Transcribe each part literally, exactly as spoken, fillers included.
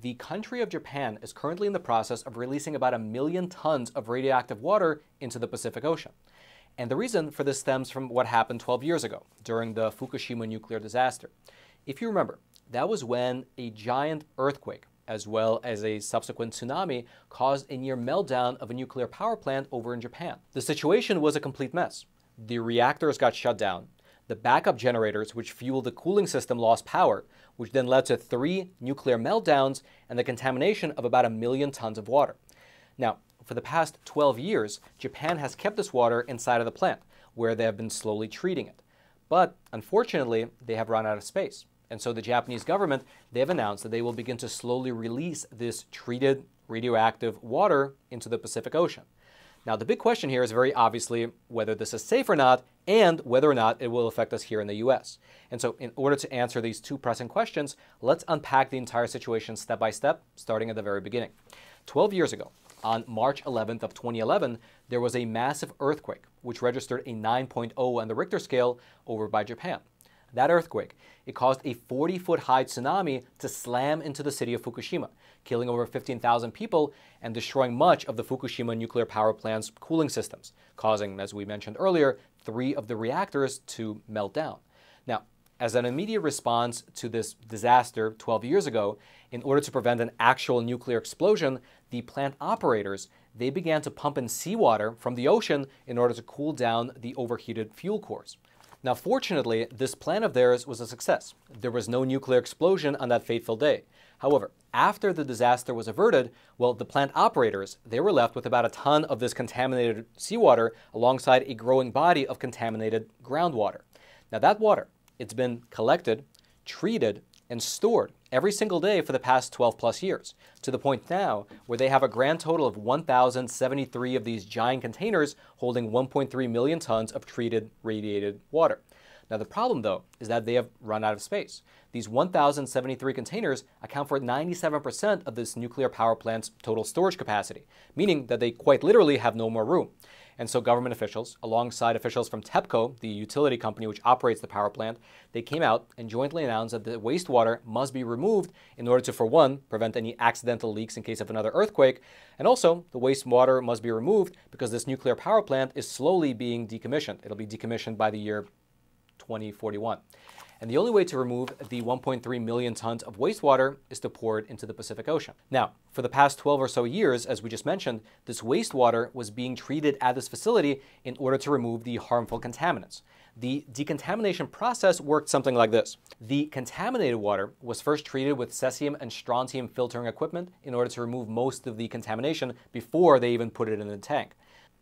The country of Japan is currently in the process of releasing about a million tons of radioactive water into the Pacific Ocean. And the reason for this stems from what happened twelve years ago during the Fukushima nuclear disaster. If you remember, that was when a giant earthquake, as well as a subsequent tsunami, caused a near meltdown of a nuclear power plant over in Japan. The situation was a complete mess. The reactors got shut down. The backup generators, which fueled the cooling system, lost power, which then led to three nuclear meltdowns and the contamination of about a million tons of water. Now, for the past twelve years, Japan has kept this water inside of the plant, where they have been slowly treating it. But unfortunately, they have run out of space. And so the Japanese government, they have announced that they will begin to slowly release this treated radioactive water into the Pacific Ocean. Now, the big question here is very obviously whether this is safe or not, and whether or not it will affect us here in the U S. And so in order to answer these two pressing questions, let's unpack the entire situation step by step, starting at the very beginning. twelve years ago, on March eleventh of twenty eleven, there was a massive earthquake, which registered a nine point oh on the Richter scale over by Japan. That earthquake, it caused a forty foot high tsunami to slam into the city of Fukushima, killing over fifteen thousand people and destroying much of the Fukushima nuclear power plant's cooling systems, causing, as we mentioned earlier, three of the reactors to melt down. Now, as an immediate response to this disaster twelve years ago, in order to prevent an actual nuclear explosion, the plant operators, they began to pump in seawater from the ocean in order to cool down the overheated fuel cores. Now, fortunately, this plan of theirs was a success. There was no nuclear explosion on that fateful day. However, after the disaster was averted, well, the plant operators, they were left with about a ton of this contaminated seawater alongside a growing body of contaminated groundwater. Now, that water, it's been collected, treated, and stored every single day for the past twelve plus years, to the point now where they have a grand total of one thousand seventy-three of these giant containers holding one point three million tons of treated radiated water. Now, the problem, though, is that they have run out of space. These one thousand seventy-three containers account for ninety-seven percent of this nuclear power plant's total storage capacity, meaning that they quite literally have no more room. And so government officials, alongside officials from TEPCO, the utility company which operates the power plant, they came out and jointly announced that the wastewater must be removed in order to, for one, prevent any accidental leaks in case of another earthquake, and also the wastewater must be removed because this nuclear power plant is slowly being decommissioned. It'll be decommissioned by the year twenty forty-one. And the only way to remove the one point three million tons of wastewater is to pour it into the Pacific Ocean. Now, for the past twelve or so years, as we just mentioned, this wastewater was being treated at this facility in order to remove the harmful contaminants. The decontamination process worked something like this. The contaminated water was first treated with cesium and strontium filtering equipment in order to remove most of the contamination before they even put it in the tank.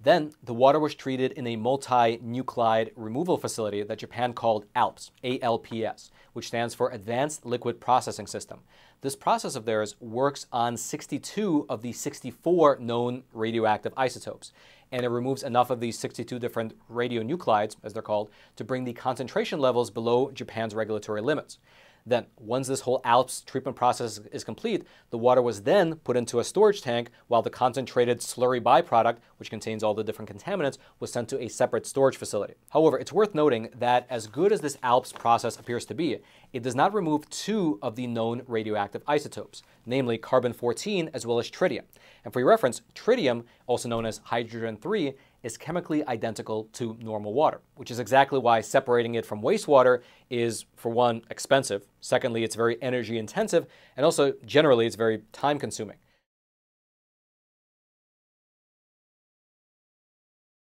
Then the water was treated in a multi-nuclide removal facility that Japan called ALPS, A L P S, which stands for Advanced Liquid Processing System. This process of theirs works on sixty-two of the sixty-four known radioactive isotopes, and it removes enough of these sixty-two different radionuclides, as they're called, to bring the concentration levels below Japan's regulatory limits. Then, once this whole ALPS treatment process is complete, the water was then put into a storage tank while the concentrated slurry byproduct, which contains all the different contaminants, was sent to a separate storage facility. However, it's worth noting that as good as this ALPS process appears to be, it does not remove two of the known radioactive isotopes, namely carbon fourteen as well as tritium. And for your reference, tritium, also known as hydrogen three, is chemically identical to normal water, which is exactly why separating it from wastewater is, for one, expensive. Secondly, it's very energy intensive, and also generally it's very time consuming.